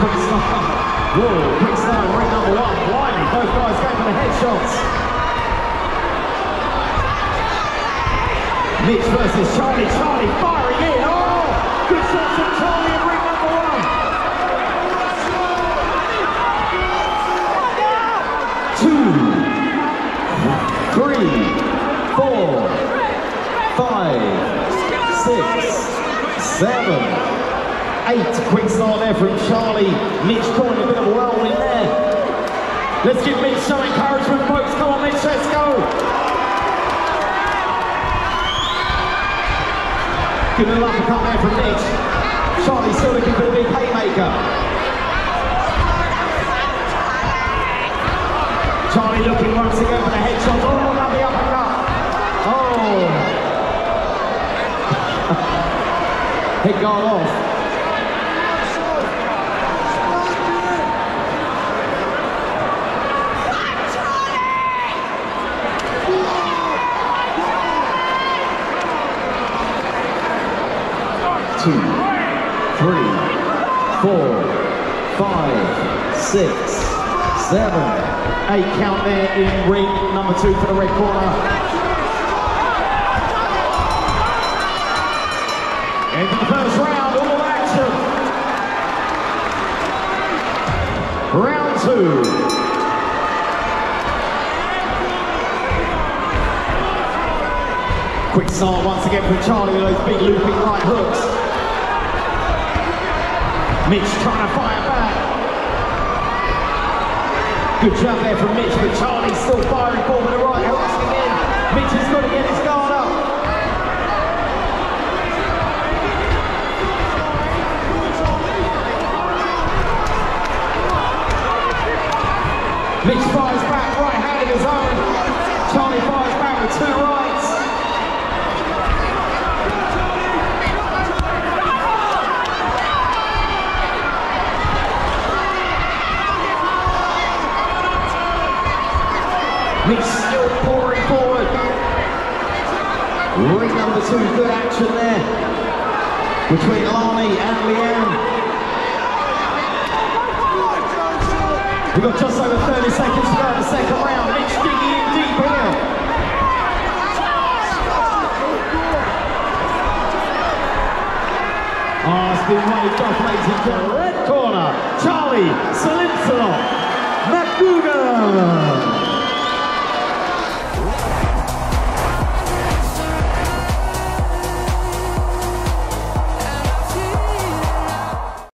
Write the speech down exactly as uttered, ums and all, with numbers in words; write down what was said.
quick start. Whoa, quick start in ring number one. Blinding, both guys going for the head shots. Mitch versus Charlie. Charlie firing in. Oh, good shots from Charlie in ring number one. Two, three, four, five, six, seven. Eight quick start there from Charlie. Mitch Corn, a bit of a whirl in there. Let's give Mitch some encouragement, folks. Come on, Mitch, let's go. Give it a lucky cut there from Mitch. Charlie still looking for the big haymaker. Charlie looking once again for the headshot. Oh, lovely uppercut. Oh. Head guard off. Two, three, four, five, six, seven, eight count there in ring number two for the red corner. Into the first round, all action. Round two. Quick start once again from Charlie with those big looping right hooks. Mitch trying to fire back. Good job there from Mitch, but Charlie's still firing forward with the right hooks again. Mitch has got to get his guard up. Mitch fires back, right hand of his own. Charlie fires back with two rights. Mitch still pouring forward. Ring number two, good action there between Alani and Leanne. We've got just over thirty seconds to go in the second round. Mitch digging in deep here. Oh, it's been waved off, ladies and gentlemen. Red corner, Charlie Sirlimpsalot McGougan.